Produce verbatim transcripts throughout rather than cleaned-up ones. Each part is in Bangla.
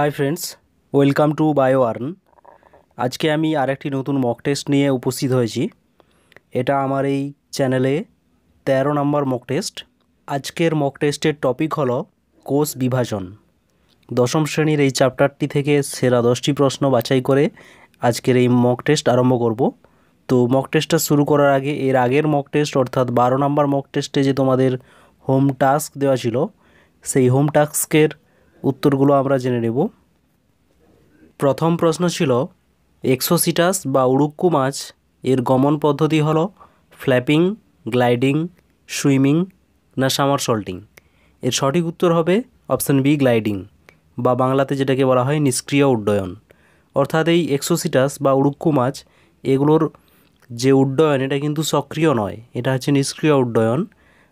High friends welcome to Bioarn. आज के आमी आरेकटी नतून मक टेस्ट निये उपस्थित होयेछि। एटा आमार एई चैनेले तेरो नम्बर मक टेस्ट। आजकेर मक टेस्टेर टपिक हलो कोष विभाजन। दशम श्रेणीर एई चैप्टारटी थेके सेरा दशटी प्रश्न बाछाई करे आजकेर एई मक टेस्ट आरम्भ करब। तो मक टेस्टटा शुरू करार आगे एर आगेर मक टेस्ट अर्थात बारो नम्बर मक टेस्टे जे तोमादेर होम टास्क देवा छिलो सेई होम टास्केर उत्तरगुलो आमरा जेने नेब। प्रथम प्रश्न छिलो एक्सोसिटास बा उड़ुक्कु माछ एर गमन पद्धति हलो फ्लैपिंग, ग्लाइडिंग, सुइमिंग ना सामरसल्टिंग। एर सठिक उत्तर हबे अपशन बी ग्लाइडिंग बा बांगलाते जेटाके बला हय निष्क्रिय उड्डयन। अर्थात एई एक्सोसिटास बा उड़ुक्कु माछ एगुलोर जे उड्डयन एटा किन्तु सक्रिय नय, एटा हच्छे निष्क्रिय उड्डयन।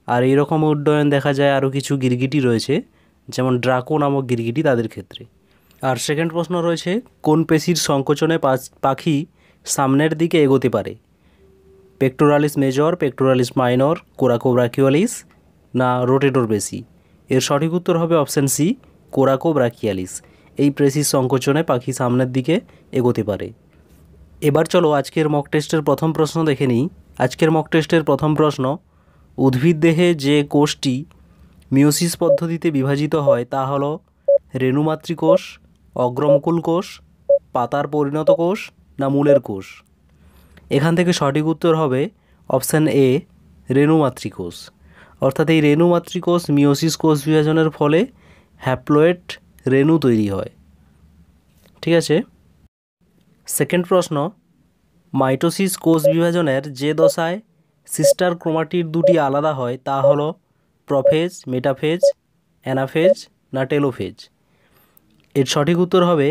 आर एई रकम उड्डयन देखा जाय आरो किछु गिरगिटी रयेछे जेमन ड्राको नामक गिरगिटी तादेर क्षेत्रे। और सेकेंड प्रश्न रयेछे कोन पेशीर संकोचने पाखी सामनेर दिके एगोते पारे pectoralis major, pectoralis minor, coracobrachialis ना रोटेटर पेशी। एर सठिक उत्तर हबे अपशन सी कोराकोब्राकियालिस। एई पेशीर संकोचने पाखी सामनेर दिके एगोते पारे। एबार चलो आजकेर मक टेस्टेर प्रथम प्रश्न देखे निई। आजकेर मक टेस्टेर प्रथम प्रश्न उद्भिद देहे जे कोषटी मियोसिस पद्धतिते विभाजित हय ता हलो रेणुमातृकोष, अग्रमुकुल कोष, पातार परिणत कोष ना मूलेर कोष। एखान थेके सठिक उत्तर हबे अपशन ए रेणुमातृकोष। अर्थात एई रेणुमातृकोष मियोसिस कोष विभाजनेर फले हैप्लॉइड रेणु तैरि हय। ठीक आछे। सेकेंड प्रश्न माइटोसिस कोष विभाजनेर जे दशाय सिस्टार क्रोमाटिड दुटी आलादा हय ता हलो प्रोफेज, मेटाफेज, एनाफेज ना टेलोफेज। एर सठिक उत्तर हबे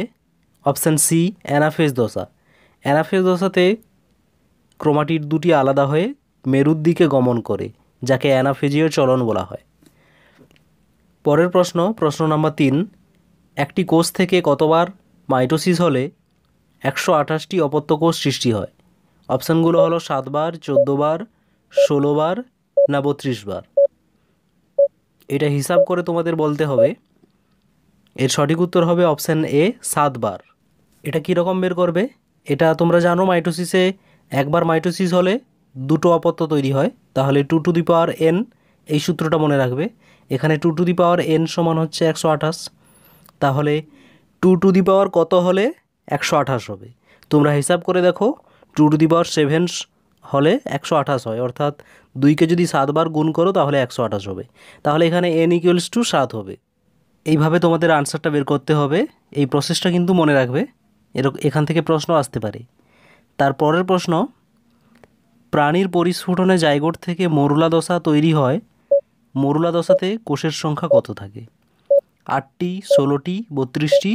अपशन सी एनाफेज दशा। एनाफेज दशाते क्रोमाटिड दुटी आलादा हये मेरुर दिके गमन करे जाके एनाफेजिय चलन बोला हय। परेर प्रश्न प्रश्न नम्बर तीन एकटी कोष थेके कतबार माइटोसिस हले एकशो आठाशटी अपत्य कोष सृष्टि हय। अपशनगुलो हलो सात बार, चौद्द बार, षोलो बार ना बत्रिश बार। एटा हिसाब करे तोमादेर बोलते हबे। एर सठिक उत्तर हबे अपशन ए सात बार। एटा कि रकम बेर करबे एटा तोमरा जानो माइटोसिसे एक बार माइटोसिस हले दुटो अपत्य तैरि हय ताहले two to the power N एई सूत्रटा मने राखबे। एखाने two to the power N समान हच्छे एकशो आठाश। ताहले टू टू दि पावर कत हले एकशो आठाश हबे। तोमरा हिसाब करे देखो two to the power seven हले एकशो आठाश हय। अर्थात दुई के जदि सात बार गुण करो ताहले एकशो आठाश हबे। ताहले एखाने एन इक्वल्स टू सात हबे। এইভাবে তোমাদের আনসারটা বের করতে হবে। এই প্রসেসটা কিন্তু মনে রাখবে, এখান থেকে প্রশ্ন আসতে পারে। তারপরের প্রশ্ন প্রাণীর পরিস্ফুটনে জাইগোট থেকে মরুলা দশা তৈরি হয়। মরুলা দশাতে কোষের সংখ্যা কত থাকে আটটি, ষোলোটি, বত্রিশটি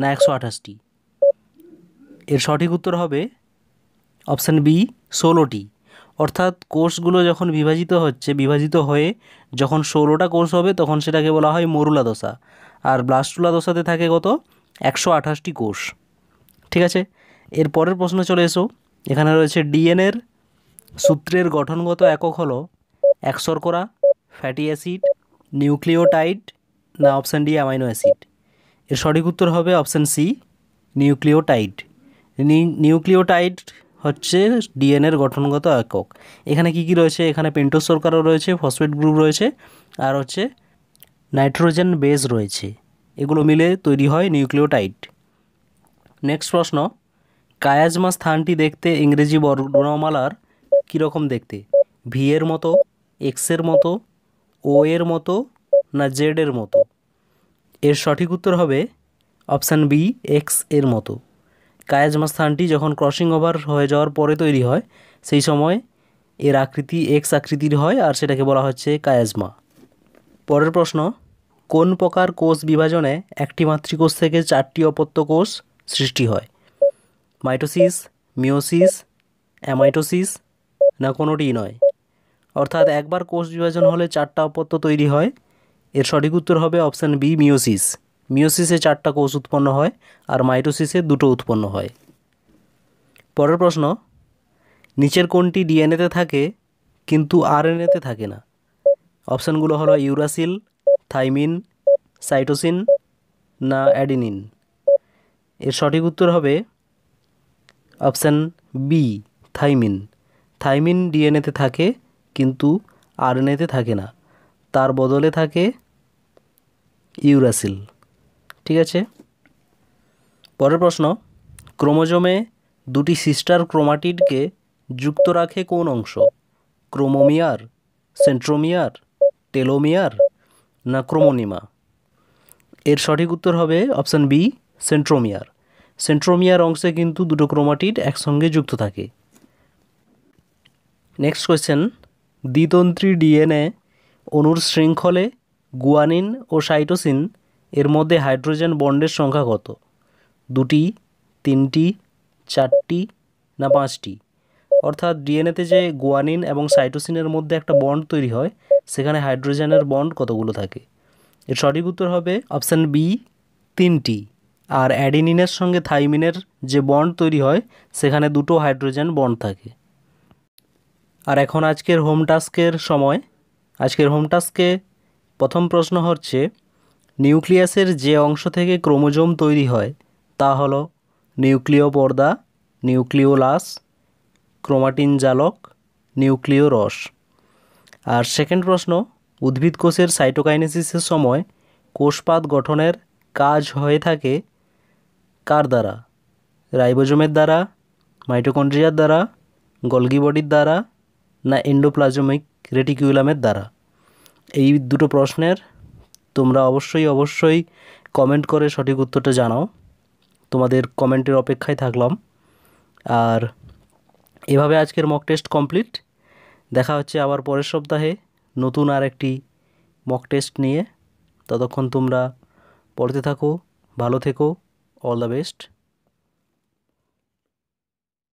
না একশো আঠাশটি। এর সঠিক উত্তর হবে অপশান বি ষোলোটি। অর্থাৎ কোষগুলো যখন বিভাজিত হচ্ছে বিভাজিত হয়ে যখন ষোলোটা কোষ হবে তখন সেটাকে বলা হয় মরুলা দশা। আর ব্লাস্টুলা দশাতে থাকে কত একশো আঠাশটি কোষ। ঠিক আছে। এর পরের প্রশ্ন চলে এসো। এখানে রয়েছে ডিএনএর সূত্রের গঠনগত একক হলো এক শর্করা, ফ্যাটি অ্যাসিড, নিউক্লিওটাইড না অপশান ডি অ্যামাইনো অ্যাসিড। এর সঠিক উত্তর হবে অপশান সি নিউক্লিওটাইড। নিউক্লিওটাইড হচ্ছে ডিএনএর গঠনগত একক। এখানে কি কি রয়েছে এখানে পেন্টোজ শর্করা রয়েছে, ফসফেট গ্রুপ রয়েছে আর হচ্ছে নাইট্রোজেন বেস রয়েছে। এগুলো মিলে তৈরি হয় নিউক্লিওটাইড। নেক্সট প্রশ্ন কায়াজমা স্থানটি দেখতে ইংরেজি বর্ণমালার কীরকম দেখতে ভি এর মতো, এক্সের মতো, ও এর মতো না জেড এর মতো। এর সঠিক উত্তর হবে অপশান বি এক্স এর মতো। কায়াজমা স্থানটি যখন ক্রসিং ওভার হয়ে যাওয়ার পরে তৈরি হয় সেই সময় এর আকৃতি এক্স আকৃতির হয় আর সেটাকে বলা হচ্ছে কায়াজমা। পরের প্রশ্ন কোন প্রকার কোষ বিভাজনে একটি মাতৃকোষ থেকে চারটি অপত্য কোষ সৃষ্টি হয় মাইটোসিস, মিয়োসিস, অ্যামাইটোসিস না কোনোটিই নয়। অর্থাৎ একবার কোষ বিভাজন হলে চারটা অপত্য তৈরি হয়। এর সঠিক উত্তর হবে অপশান বি মিয়োসিস। মিয়োসিসে চারটা কোষ উৎপন্ন হয় আর মাইটোসিসে দুটো উৎপন্ন হয়। পরের প্রশ্ন নিচের কোনটি ডিএনএতে থাকে কিন্তু আরএনএতে থাকে না অপশানগুলো হলো ইউরাসিল, থাইমিন, সাইটোসিন না অ্যাডিনিন। এর সঠিক উত্তর হবে অপশান বি থাইমিন। থাইমিন ডিএনএতে থাকে কিন্তু আরএনএতে থাকে না, তার বদলে থাকে ইউরাসিল। ঠিক আছে, পরের প্রশ্ন, ক্রোমোজোমে দুটি সিস্টার ক্রোমাটিডকে যুক্ত রাখে কোন অংশ? ক্রোমোমিয়ার, সেন্ট্রোমিয়ার, টেলোমিয়ার না ক্রোমোনিমা? এর সঠিক উত্তর হবে অপশান বি সেন্ট্রোমিয়ার। সেন্ট্রোমিয়ার অংশে কিন্তু দুটো ক্রোমাটিড একসঙ্গে যুক্ত থাকে। নেক্সট কোয়েশ্চেন, দ্বিতন্ত্রী ডিএনএ অণুর শৃঙ্খলে গুয়ানিন ও সাইটোসিন এর মধ্যে হাইড্রোজেন বন্ডের সংখ্যা কত? দুটি, তিনটি, চারটি না পাঁচটি? অর্থাৎ ডিএনএতে যে গুয়ানিন এবং সাইটোসিনের মধ্যে একটা বন্ড তৈরি হয়, সেখানে হাইড্রোজেনের বন্ড কতগুলো থাকে? এর সঠিক উত্তর হবে অপশান বি তিনটি। আর অ্যাডিনিনের সঙ্গে থাইমিনের যে বন্ড তৈরি হয়, সেখানে দুটো হাইড্রোজেন বন্ড থাকে। আর এখন আজকের হোম টাস্কের সময়। আজকের হোম টাস্কে প্রথম প্রশ্ন হচ্ছে, নিউক্লিয়াসের যে অংশ থেকে ক্রোমোজোম তৈরি হয় তা হলো নিউক্লিয় পর্দা, নিউক্লিওলাস, ক্রোমাটিন জালক, নিউক্লিয় রস। আর সেকেন্ড প্রশ্ন, উদ্ভিদ কোষের সাইটোকাইনেসিসের সময় কোষপাত গঠনের কাজ হয়ে থাকে কার দ্বারা? রাইবোজোমের দ্বারা, মাইটোকন্ড্রিয়ার দ্বারা, গলগি বডির দ্বারা না এন্ডোপ্লাজমিক রেটিকিউলামের দ্বারা? এই দুটো প্রশ্নের তোমরা অবশ্যই অবশ্যই কমেন্ট করে সঠিক উত্তরটা জানাও। তোমাদের কমেন্টের অপেক্ষায় থাকলাম। আর এভাবে আজকের মক টেস্ট কমপ্লিট। দেখা হচ্ছে আবার পরের সপ্তাহে নতুন আর একটি মক টেস্ট নিয়ে। ততক্ষণ তোমরা পড়তে থাকো, ভালো থেকো, অল দ্য বেস্ট।